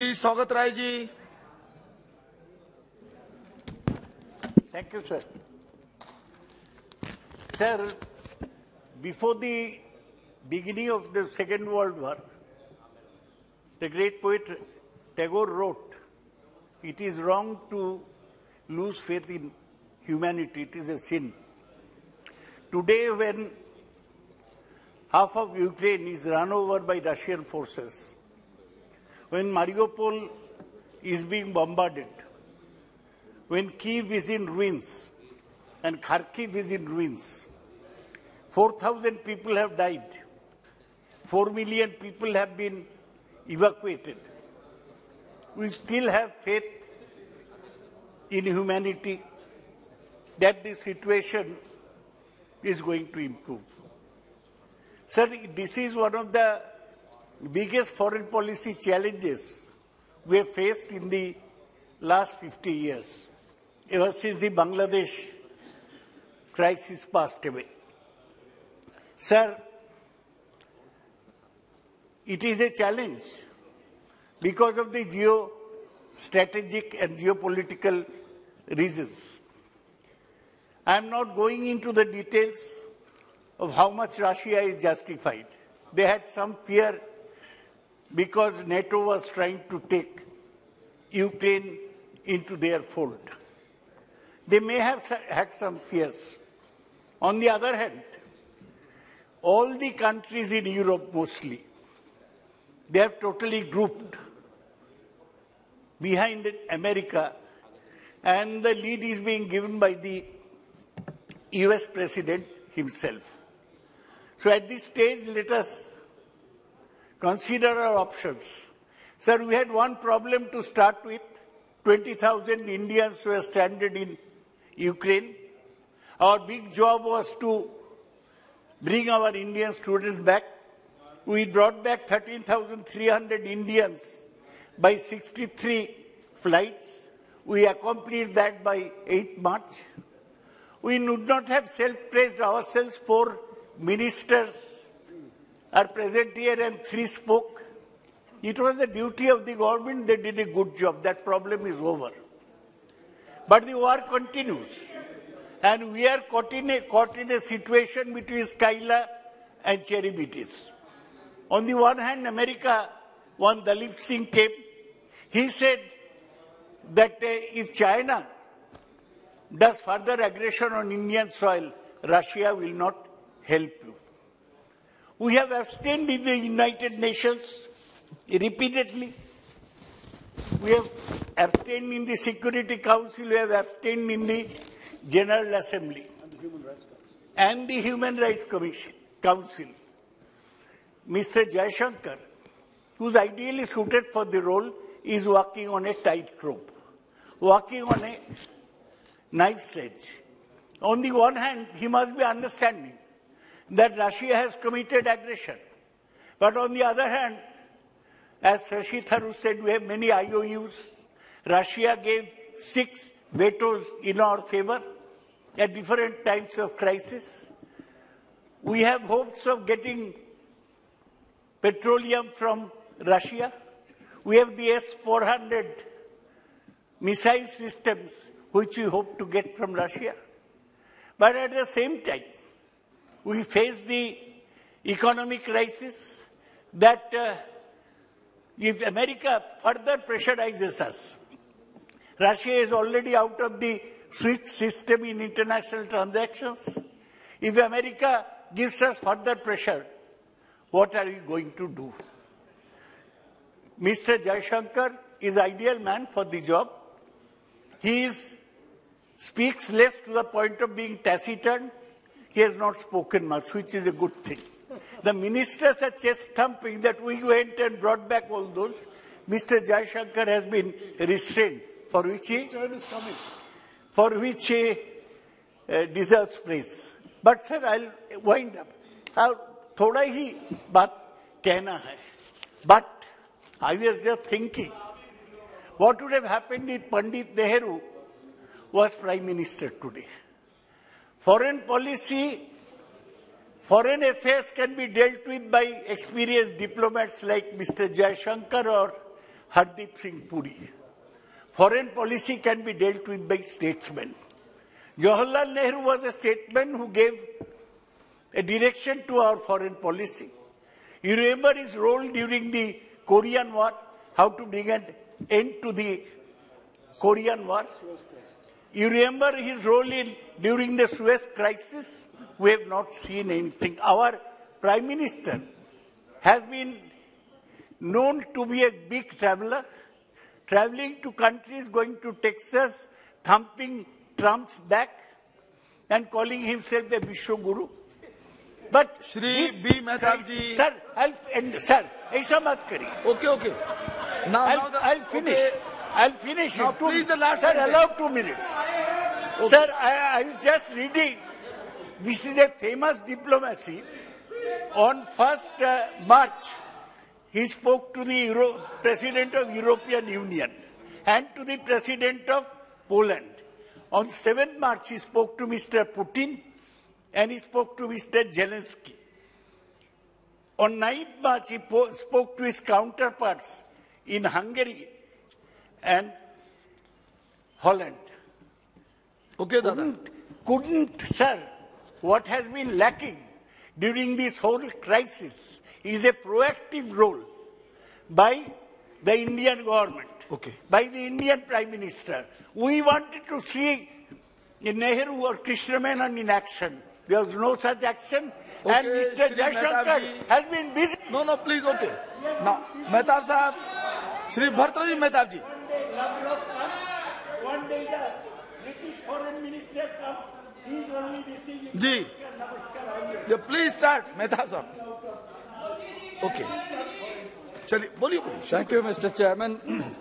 Sougata Ray ji. Thank you, sir. Sir, before the beginning of the Second World War, the great poet Tagore wrote, "It is wrong to lose faith in humanity. It is a sin." Today, when half of Ukraine is run over by Russian forces, when Mariupol is being bombarded, when Kyiv is in ruins and Kharkiv is in ruins, 4,000 people have died, 4 million people have been evacuated. We still have faith in humanity that the situation is going to improve. Sir, this is one of the biggest foreign policy challenges we have faced in the last 50 years, ever since the Bangladesh crisis passed away. Sir, it is a challenge because of the geostrategic and geopolitical reasons. I am not going into the details of how much Russia is justified. They had some fear because NATO was trying to take Ukraine into their fold. They may have had some fears. On the other hand, all the countries in Europe mostly, they have totally grouped behind America, and the lead is being given by the US President himself. So at this stage, let us consider our options. Sir, we had one problem to start with. 20,000 Indians were stranded in Ukraine. Our big job was to bring our Indian students back. We brought back 13,300 Indians by 63 flights. We accomplished that by 8 March. We would not have self-praised ourselves. 4 ministers are present here and 3 spoke. It was the duty of the government. They did a good job. That problem is over. But the war continues. And we are caught in a situation between Scylla and Charybdis. On the one hand, America, one Dalip Singh came. He said that if China does further aggression on Indian soil, Russia will not help you. We have abstained in the United Nations repeatedly. We have abstained in the Security Council. We have abstained in the General Assembly and the Human Rights Council. Mr. Jaishankar, who is ideally suited for the role, is walking on a tightrope, walking on a knife's edge. On the one hand, he must be understanding that Russia has committed aggression. But on the other hand, as Shashi Tharoor said, we have many IOUs. Russia gave 6 vetoes in our favor at different times of crisis. We have hopes of getting petroleum from Russia. We have the S-400 missile systems which we hope to get from Russia. But at the same time, we face the economic crisis that if America further pressurizes us, Russia is already out of the SWIFT system in international transactions. If America gives us further pressure, what are we going to do? Mr. Jaishankar is the ideal man for the job. He speaks less to the point of being taciturn. He has not spoken much, which is a good thing. The ministers are chest thumping that we went and brought back all those. Mr. Jaishankar has been restrained, for which he deserves praise. But sir, I'll wind up. थोड़ा ही बात कहना है. But I was just thinking, what would have happened if Pandit Nehru was Prime Minister today? Foreign policy, foreign affairs can be dealt with by experienced diplomats like Mr. Jaishankar or Hardeep Singh Puri. Foreign policy can be dealt with by statesmen. Jawaharlal Nehru was a statesman who gave a direction to our foreign policy. You remember his role during the Korean War, how to bring an end to the Korean War. You remember his role during the Suez crisis. We have not seen anything. Our Prime Minister has been known to be a big traveler, traveling to countries, going to Texas, thumping Trump's back and calling himself a Vishwaguru. But Shri B. Mahtabji. Sir, I'll end. Sir, aisa mat kari. Okay, okay. Now, I'll finish. Okay. I'll finish. Now, please, the last sir, allow 2 minutes. Okay. Sir, I was just reading. This is a famous diplomacy. On 1st March, he spoke to the President of European Union and to the President of Poland. On 7th March, he spoke to Mr. Putin and he spoke to Mr. Zelensky. On 9th March, he spoke to his counterparts in Hungary and Holland. Okay, Dada. Couldn't, sir, what has been lacking during this whole crisis is a proactive role by the Indian government, okay, by the Indian Prime Minister. We wanted to see Nehru or Krishnaman in action. There was no such action, okay, and Mr. Jaishankar has been busy. No, no, please, okay. Now, Mehtab Sahab, Sri Bhartruhari Mahtabji. One day the British Foreign Minister comes, he is only receiving. Ji. Yeah, please start, Mehtab Sahab. Okay. Thank you, Mr. Chairman.